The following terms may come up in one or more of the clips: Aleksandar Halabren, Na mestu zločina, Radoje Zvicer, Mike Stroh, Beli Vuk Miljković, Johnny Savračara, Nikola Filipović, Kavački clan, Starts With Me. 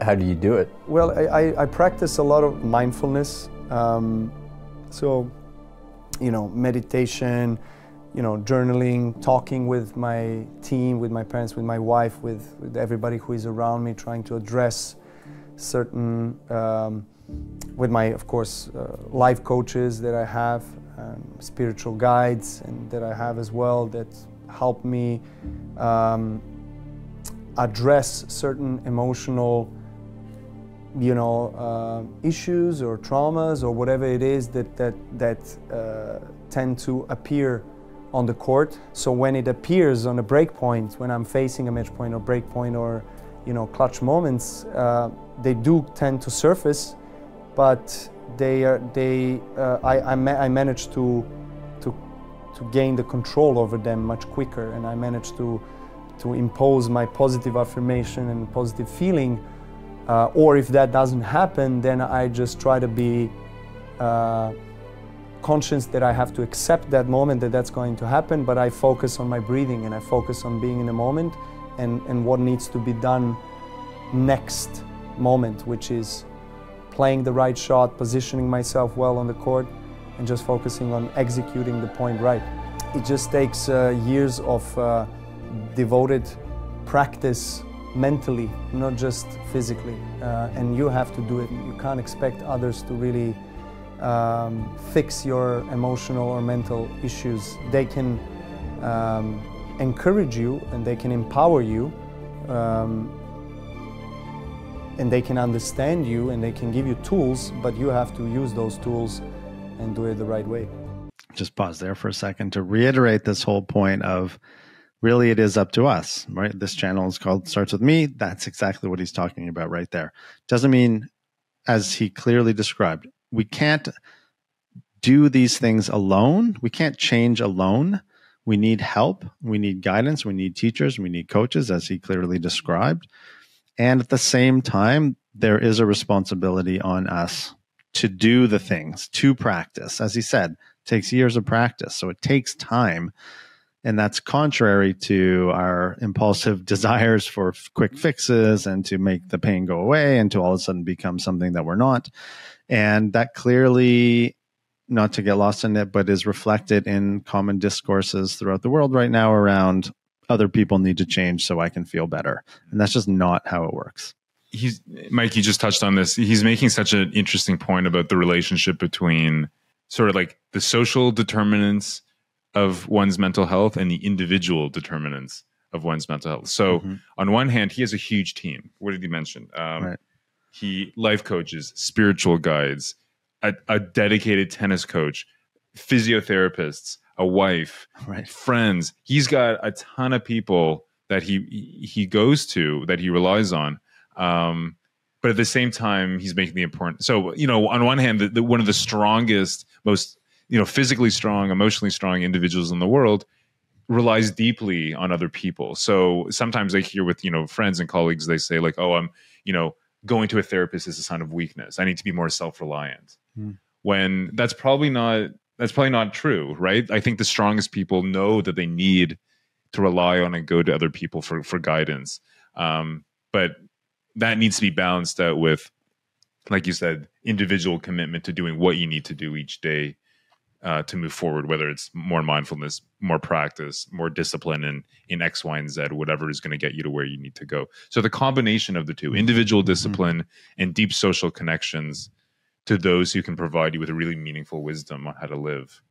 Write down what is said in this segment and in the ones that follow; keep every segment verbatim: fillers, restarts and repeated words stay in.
How do you do it? Well, I, I practice a lot of mindfulness. Um, so, you know, meditation, you know, journaling, talking with my team, with my parents, with my wife, with, with everybody who is around me, trying to address certain, um, with my, of course, uh, life coaches that I have, um, spiritual guides and that I have as well that help me um, address certain emotional you know, uh, issues or traumas or whatever it is that, that, that uh, tend to appear on the court. So when it appears on a break point, when I'm facing a match point or break point or, you know, clutch moments, uh, they do tend to surface, but they are, they, uh, I, I, ma I manage to, to, to gain the control over them much quicker, and I manage to, to impose my positive affirmation and positive feeling. Uh, or if that doesn't happen, then I just try to be uh, conscious that I have to accept that moment, that that's going to happen, but I focus on my breathing and I focus on being in the moment and, and what needs to be done next moment, which is playing the right shot, positioning myself well on the court, and just focusing on executing the point right. It just takes uh, years of uh, devoted practice mentally, not just physically, uh, and you have to do it. You can't expect others to really um, fix your emotional or mental issues. They can um, encourage you and they can empower you um, and they can understand you and they can give you tools, but you have to use those tools and do it the right way. Just pause there for a second to reiterate this whole point of really, it is up to us, right? This channel is called Starts With Me. That's exactly what he's talking about right there. Doesn't mean, as he clearly described, we can't do these things alone. We can't change alone. We need help. We need guidance. We need teachers. We need coaches, as he clearly described. And at the same time, there is a responsibility on us to do the things, to practice. As he said, it takes years of practice, so it takes time. And that's contrary to our impulsive desires for quick fixes and to make the pain go away and to all of a sudden become something that we're not. And that clearly, not to get lost in it, but is reflected in common discourses throughout the world right now around other people need to change so I can feel better. And that's just not how it works. He's, Mike, you just touched on this. He's making such an interesting point about the relationship between sort of like the social determinants of one's mental health and the individual determinants of one's mental health. So mm-hmm. on one hand, he has a huge team. What did he mention? Um, right. He life coaches, spiritual guides, a, a dedicated tennis coach, physiotherapists, a wife, right. friends. He's got a ton of people that he he goes to, that he relies on. Um, but at the same time, he's making the important. So you know, on one hand, the, the, one of the strongest, most you know, physically strong, emotionally strong individuals in the world relies deeply on other people. So sometimes I hear with, you know, friends and colleagues, they say like, oh, I'm, you know, going to a therapist is a sign of weakness. I need to be more self-reliant. Mm. When that's probably not, that's probably not true, right? I think the strongest people know that they need to rely on and go to other people for, for guidance. Um, but that needs to be balanced out with, like you said, individual commitment to doing what you need to do each day Uh, to move forward, whether it's more mindfulness, more practice, more discipline in, in X, Y, and Z, whatever is going to get you to where you need to go. So the combination of the two, individual discipline mm-hmm. and deep social connections to those who can provide you with a really meaningful wisdom on how to live.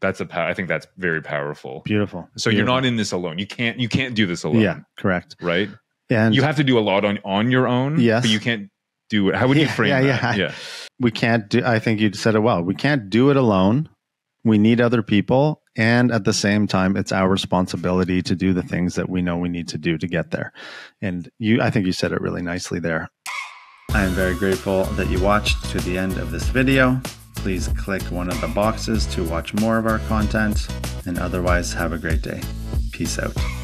That's a, I think that's very powerful. Beautiful. So Beautiful. You're not in this alone. You can't, you can't do this alone. Yeah, correct. Right? And you have to do a lot on, on your own, yes. but you can't do it. How would yeah, you frame yeah, that? Yeah. yeah. We can't do, I think you said it well, we can't do it alone. We need other people. And at the same time, it's our responsibility to do the things that we know we need to do to get there. And you, I think you said it really nicely there. I am very grateful that you watched to the end of this video. Please click one of the boxes to watch more of our content, and otherwise have a great day. Peace out.